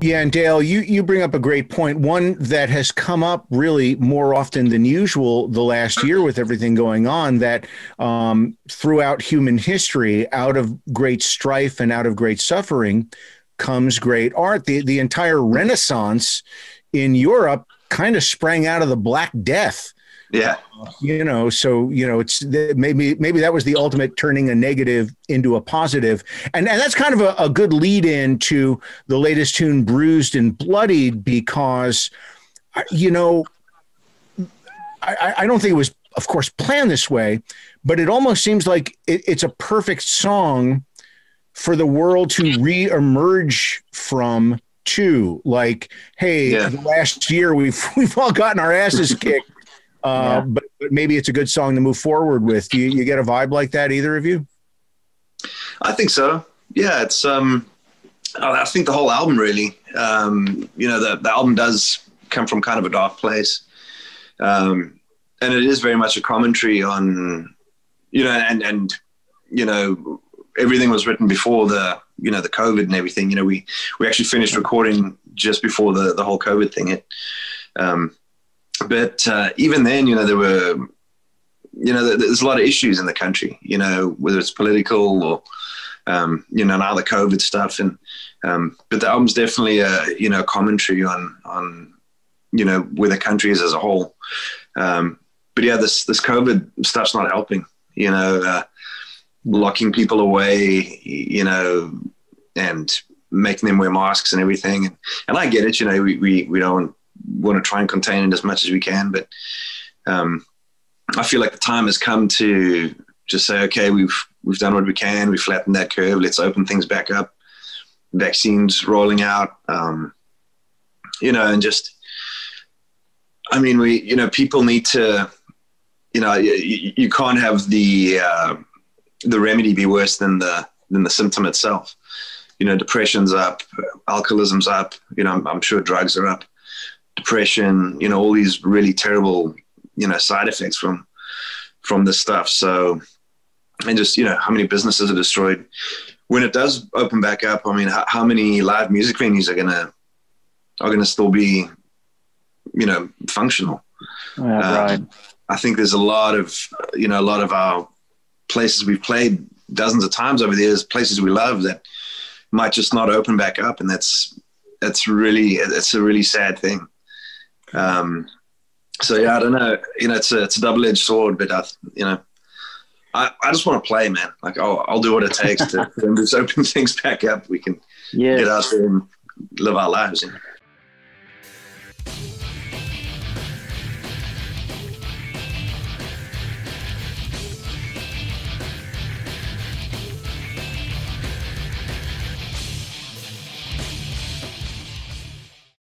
Yeah, and Dale, you bring up a great point, one that has come up really more often than usual the last year with everything going on, that throughout human history, out of great strife and out of great suffering comes great art. The entire Renaissance in Europe kind of sprang out of the Black Death. Yeah. It's maybe that was the ultimate, turning a negative into a positive. And that's kind of a good lead in to the latest tune, Bruised and Bloodied, because, I don't think it was, of course, planned this way, but it almost seems like it's a perfect song for the world to reemerge from, too. Like, hey, The last year we've all gotten our asses kicked. But maybe it's a good song to move forward with. Do you get a vibe like that, either of you? I think so. Yeah, it's I think the whole album really. The album does come from kind of a dark place, and it is very much a commentary on, everything was written before the COVID and everything. We actually finished recording just before the whole COVID thing hit. But even then, there were, there's a lot of issues in the country, whether it's political or, now the COVID stuff. And, but the album's definitely a commentary on where the country is as a whole. This COVID stuff's not helping, locking people away, and making them wear masks and everything. And I get it, we don't want to try and contain it as much as we can, but I feel like the time has come to just say, okay, we've done what we can, we flattened that curve, let's open things back up, vaccines rolling out, and just, I mean, we, people need to, you can't have the remedy be worse than the symptom itself. Depression's up, alcoholism's up, I'm sure drugs are up, depression, all these really terrible, side effects from this stuff. So, and just, how many businesses are destroyed when it does open back up? I mean, how many live music venues are going to still be, functional? Yeah, right. I think there's a lot of, a lot of our places we've played dozens of times over the years, places we love, that might just not open back up. And it's a really sad thing. I don't know. It's a double-edged sword, but I just want to play, man. Like, I'll do what it takes to just open things back up. We can get out there and live our lives.